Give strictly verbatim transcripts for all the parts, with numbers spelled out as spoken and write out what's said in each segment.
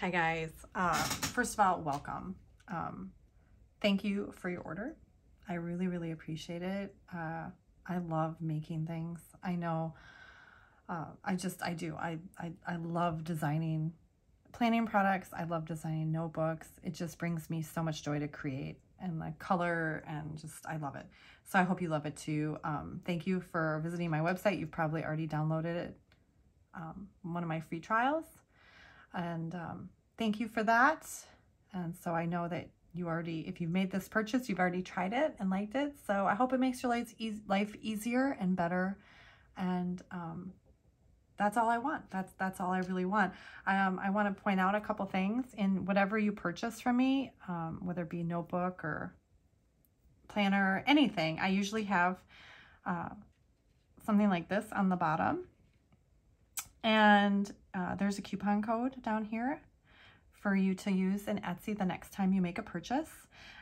Hi guys, uh, first of all, welcome. Um, thank you for your order. I really, really appreciate it. Uh, I love making things. I know, uh, I just, I do. I, I, I love designing planning products. I love designing notebooks. It just brings me so much joy to create, and the color, and just, I love it. So I hope you love it too. Um, thank you for visiting my website. You've probably already downloaded it, um, one of my free trials. And um, thank you for that. And so I know that you already, if you've made this purchase, you've already tried it and liked it. So I hope it makes your life, e life easier and better. And um, that's all I want. That's that's all I really want. Um, I want to point out a couple things. In whatever you purchase from me, um, whether it be notebook or planner, anything, I usually have uh, something like this on the bottom. And uh, there's a coupon code down here for you to use in Etsy the next time you make a purchase.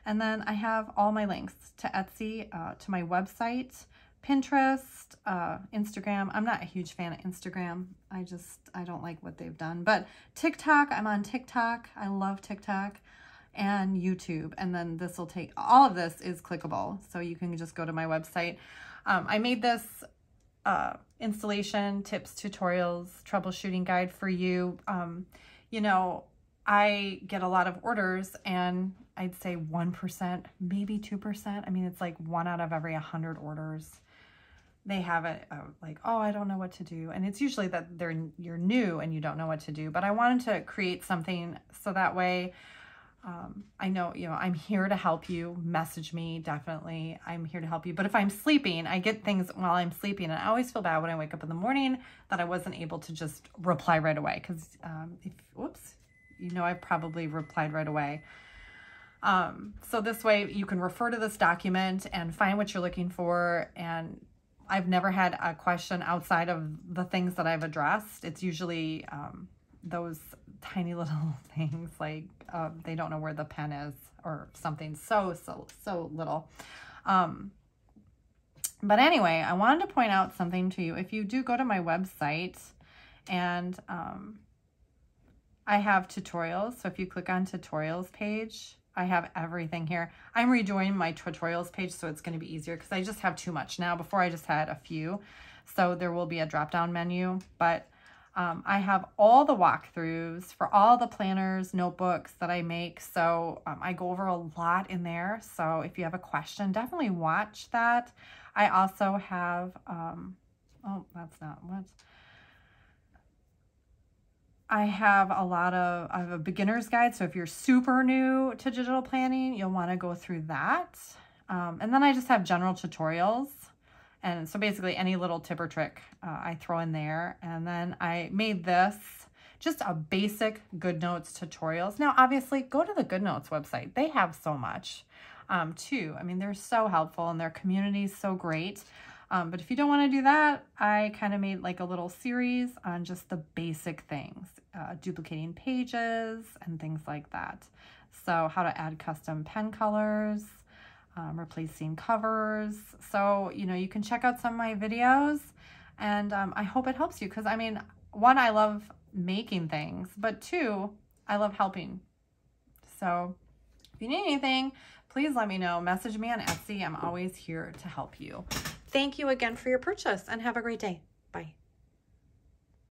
And then I have all my links to Etsy, uh, to my website, Pinterest, uh, Instagram. I'm not a huge fan of Instagram. I just, I don't like what they've done. But TikTok, I'm on TikTok. I love TikTok. And YouTube. And then this will take, all of this is clickable. So you can just go to my website. Um, I made this uh, installation, tips, tutorials, troubleshooting guide for you. Um, you know, I get a lot of orders, and I'd say one percent, maybe two percent. I mean, it's like one out of every one hundred orders. They have it uh, like, oh, I don't know what to do. And it's usually that they're you're new and you don't know what to do. But I wanted to create something so that way um, I know, you know, I'm here to help you. Message me, definitely. I'm here to help you. But if I'm sleeping, I get things while I'm sleeping. And I always feel bad when I wake up in the morning that I wasn't able to just reply right away. Because, um, if, whoops. You know, I probably replied right away. Um, so this way you can refer to this document and find what you're looking for. And I've never had a question outside of the things that I've addressed. It's usually um, those tiny little things like uh, they don't know where the pen is or something so, so, so little. Um, but anyway, I wanted to point out something to you. If you do go to my website and... Um, I have tutorials, so if you click on tutorials page, I have everything here. I'm redoing my tutorials page, so it's gonna be easier because I just have too much now. Before I just had a few, so there will be a drop-down menu, but um, I have all the walkthroughs for all the planners, notebooks that I make, so um, I go over a lot in there, so if you have a question, definitely watch that. I also have, um, oh, that's not what. I have a lot of, I have a beginner's guide. So if you're super new to digital planning, you'll want to go through that. Um, and then I just have general tutorials. And so basically any little tip or trick uh, I throw in there. And then I made this just a basic GoodNotes tutorials. Now, obviously go to the GoodNotes website. They have so much um, too. I mean, they're so helpful and their community is so great. Um, but if you don't want to do that, I kind of made like a little series on just the basic things, uh, duplicating pages and things like that. So how to add custom pen colors, um, replacing covers. So, you know, you can check out some of my videos, and um, I hope it helps you. Because I mean, one, I love making things, but two, I love helping. So if you need anything, please let me know. Message me on Etsy. I'm always here to help you. Thank you again for your purchase, and have a great day. Bye.